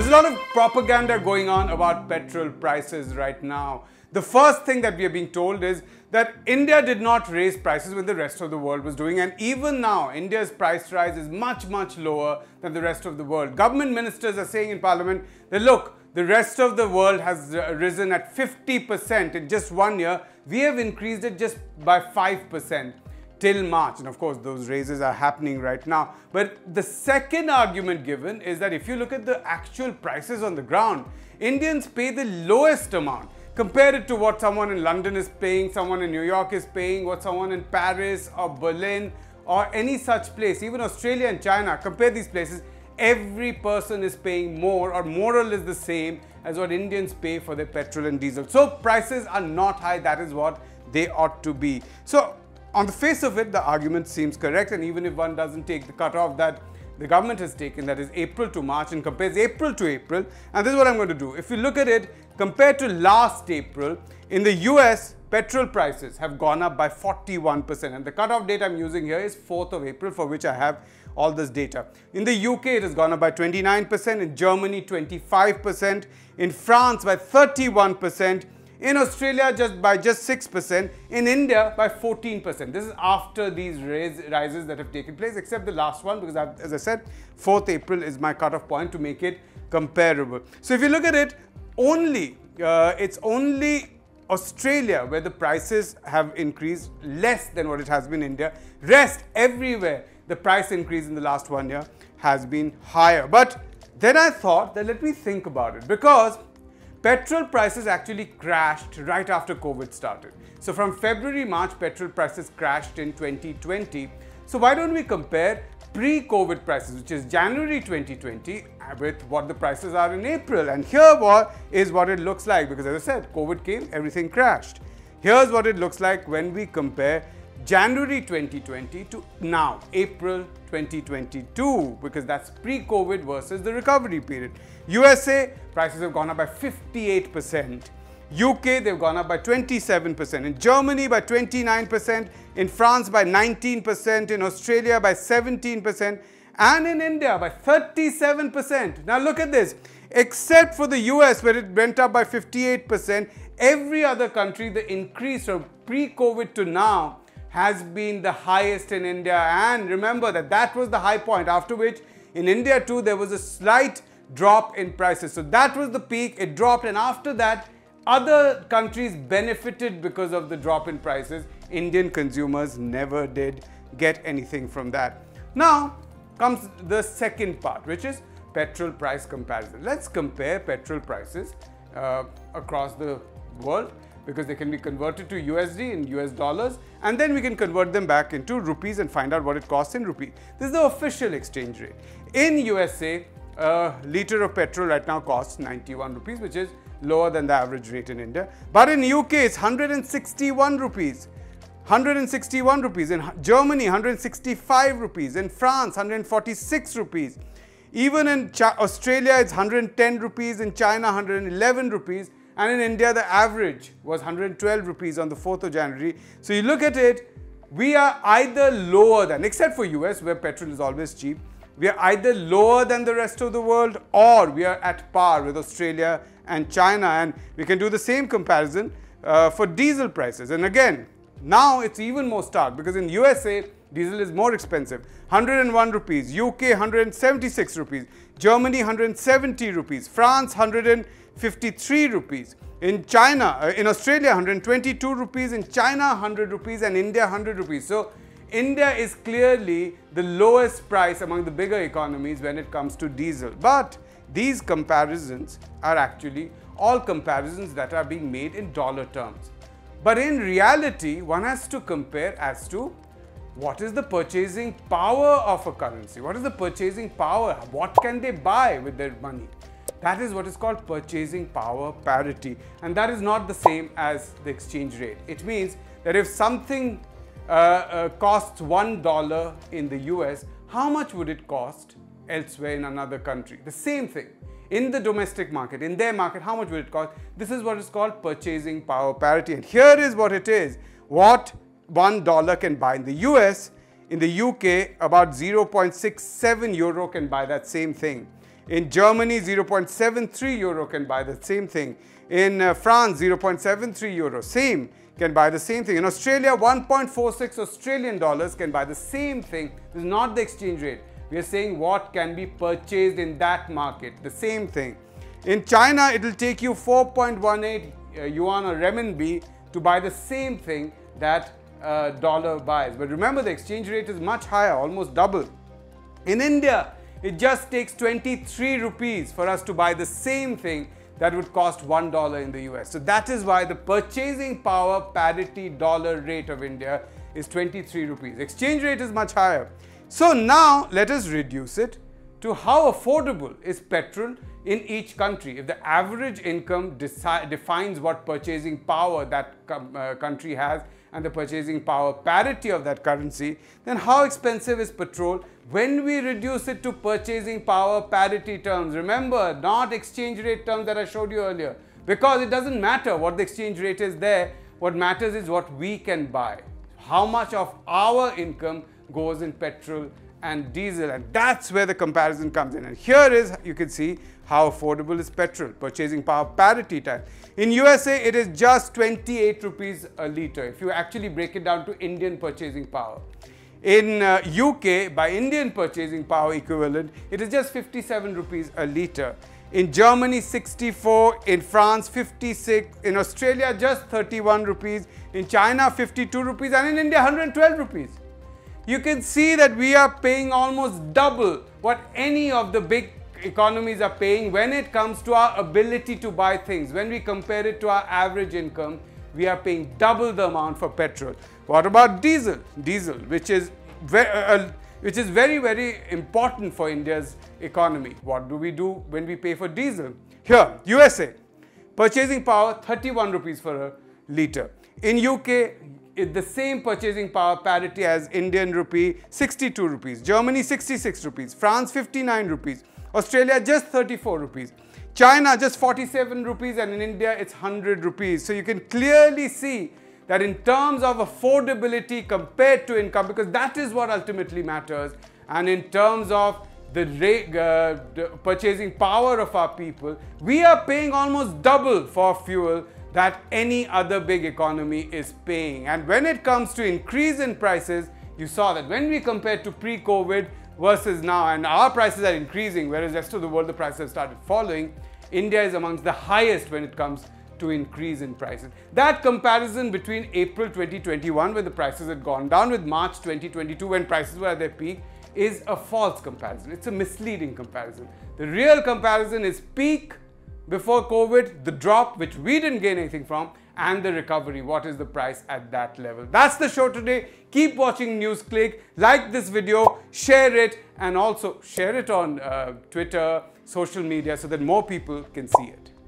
There's a lot of propaganda going on about petrol prices right now. The first thing that we are being told is that India did not raise prices when the rest of the world was doing, and even now India's price rise is much lower than the rest of the world. Government ministers are saying in Parliament that look, the rest of the world has risen at 50% in just 1 year. We have increased it just by 5% till March. And of course, those raises are happening right now. But the second argument given is that if you look at the actual prices on the ground, Indians pay the lowest amount. Compare it to what someone in London is paying, someone in New York is paying, what someone in Paris or Berlin or any such place, even Australia and China, compare these places. Every person is paying more, or more or less the same as what Indians pay for their petrol and diesel. So prices are not high. That is what they ought to be. So on the face of it, the argument seems correct. And even if one doesn't take the cutoff that the government has taken, that is April to March, and compares April to April, and this is what I'm going to do. If you look at it compared to last April, in the US, petrol prices have gone up by 41%, and the cutoff date I'm using here is 4th of April, for which I have all this data. In the UK, it has gone up by 29%, in Germany 25%, in France by 31%, in Australia by just 6%, in India by 14%. This is after these rises that have taken place, except the last one, because as I said, 4th April is my cutoff point to make it comparable. So if you look at it, it's only Australia where the prices have increased less than what it has been in India. Rest everywhere, the price increase in the last 1 year has been higher. But then I thought that let me think about it, because petrol prices actually crashed right after COVID started. So from February, March, petrol prices crashed in 2020. So why don't we compare pre-COVID prices, which is January 2020, with what the prices are in April. And here is what it looks like, because as I said, COVID came, everything crashed. Here's what it looks like when we compare January 2020 to now, April 2022, because that's pre-COVID versus the recovery period. USA, prices have gone up by 58%. UK, they've gone up by 27%, in Germany by 29%, in France by 19%, in Australia by 17%, and in India by 37%. Now look at this, except for the US where it went up by 58%, every other country, the increase from pre-COVID to now has been the highest in India. And remember that was the high point, after which in India too, there was a slight drop in prices. So that was the peak, it dropped, and after that, other countries benefited because of the drop in prices. Indian consumers never did get anything from that. Now comes the second part, which is petrol price comparison. Let's compare petrol prices across the world, because they can be converted to USD in US dollars, and then we can convert them back into rupees and find out what it costs in rupee. This is the official exchange rate. In USA, a litre of petrol right now costs 91 rupees, which is lower than the average rate in India. But in UK, it's 161 rupees. 161 rupees. In Germany, 165 rupees. In France, 146 rupees. Even in Australia, it's 110 rupees. In China, 111 rupees. And in India, the average was 112 rupees on the 4th of January. So you look at it, we are either lower than, except for US where petrol is always cheap, we are either lower than the rest of the world, or we are at par with Australia and China. And we can do the same comparison for diesel prices. And again, now it's even more stark, because in USA, diesel is more expensive, 101 rupees, UK 176 rupees, Germany 170 rupees, France 153 rupees, in Australia 122 rupees, in China 100 rupees, and India 100 rupees. So India is clearly the lowest price among the bigger economies when it comes to diesel. But these comparisons are actually all comparisons that are being made in dollar terms. But in reality, one has to compare as to what is the purchasing power of a currency? What is the purchasing power? What can they buy with their money? That is what is called purchasing power parity. And that is not the same as the exchange rate. It means that if something costs $1 in the US, how much would it cost elsewhere in another country? The same thing. In the domestic market, in their market, how much would it cost? This is what is called purchasing power parity. And here is what it is. What $1 can buy in the US, in the UK, about 0.67 euro can buy that same thing. In Germany, 0.73 euro can buy the same thing. In France, 0.73 euro, same, can buy the same thing. In Australia, 1.46 Australian dollars can buy the same thing. This is not the exchange rate. We are saying what can be purchased in that market, the same thing. In China, it will take you 4.18 yuan or renminbi to buy the same thing that dollar buys. But remember, the exchange rate is much higher, almost double. In India, it just takes 23 rupees for us to buy the same thing that would cost $1 in the US. So that is why the purchasing power parity dollar rate of India is 23 rupees. Exchange rate is much higher. So now let us reduce it to how affordable is petrol in each country. If the average income defines what purchasing power that country has and the purchasing power parity of that currency, then how expensive is petrol when we reduce it to purchasing power parity terms? Remember, not exchange rate terms that I showed you earlier, because it doesn't matter what the exchange rate is there. What matters is what we can buy. How much of our income goes in petrol and diesel, and that's where the comparison comes in. And here is, you can see how affordable is petrol, purchasing power parity time. In USA, it is just 28 rupees a litre if you actually break it down to Indian purchasing power. In UK, by Indian purchasing power equivalent, it is just 57 rupees a litre. In Germany, 64, in France, 56, in Australia, just 31 rupees, in China, 52 rupees, and in India, 112 rupees. You can see that we are paying almost double what any of the big economies are paying when it comes to our ability to buy things. When we compare it to our average income, we are paying double the amount for petrol. What about diesel? Diesel, which is very, very important for India's economy. What do we do when we pay for diesel? Here, USA, purchasing power 31 rupees for a litre. In UK, the same purchasing power parity as Indian rupee, 62 rupees, Germany 66 rupees, France 59 rupees, Australia just 34 rupees, China just 47 rupees, and in India it's 100 rupees. So you can clearly see that in terms of affordability compared to income, because that is what ultimately matters, and in terms of the purchasing power of our people, we are paying almost double for fuel that any other big economy is paying. And when it comes to increase in prices, you saw that when we compared to pre-COVID versus now, and our prices are increasing, whereas the rest of the world, the prices have started falling, India is amongst the highest when it comes to increase in prices. That comparison between April 2021, when the prices had gone down, with March 2022, when prices were at their peak, is a false comparison. It's a misleading comparison. The real comparison is peak before COVID, the drop, which we didn't gain anything from, and the recovery. What is the price at that level? That's the show today. Keep watching NewsClick. Like this video, share it, and also share it on Twitter, social media, so that more people can see it.